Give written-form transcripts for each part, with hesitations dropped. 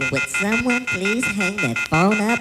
Would someone please hang that phone up?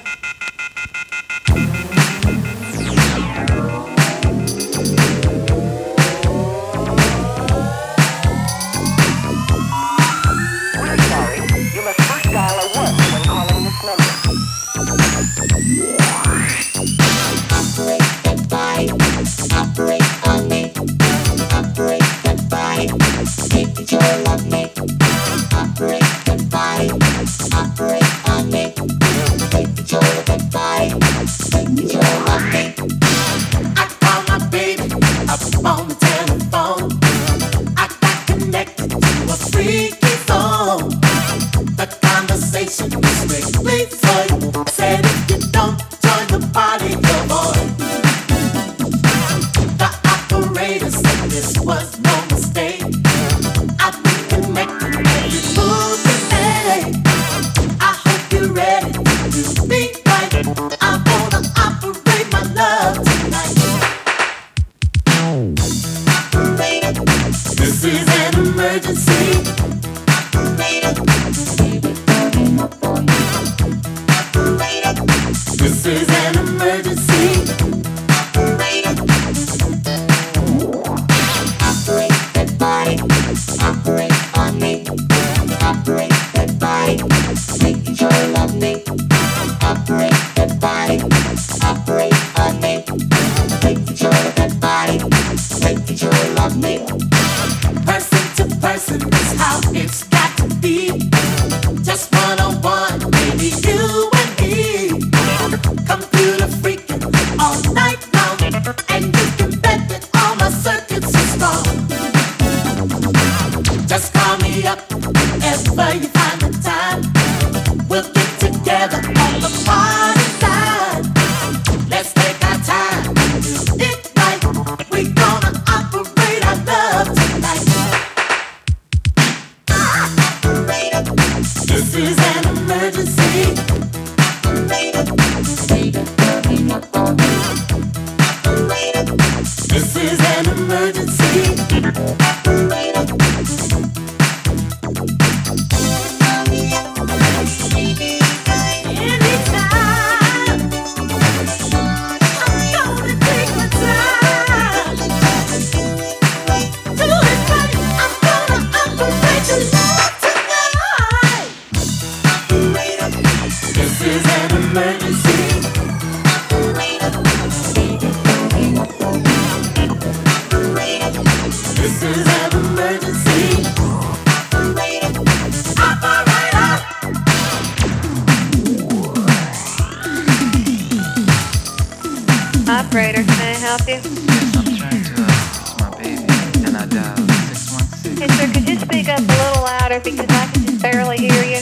Operator, can I help you? Yes, I'm trying to. It's my baby, and I dialed 616. Hey, sir, could you speak up a little louder because I can just barely hear you?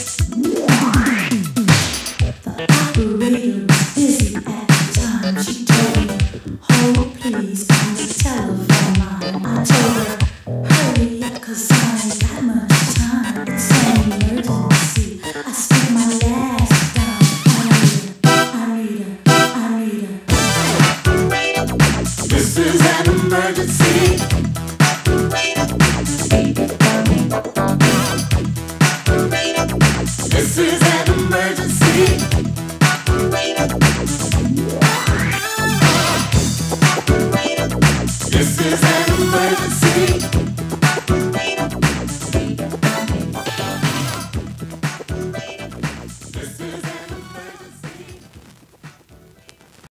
The operator was busy at the time she told me, hold please on the telephone line. I told her, hurry up, 'cause I ain't got much.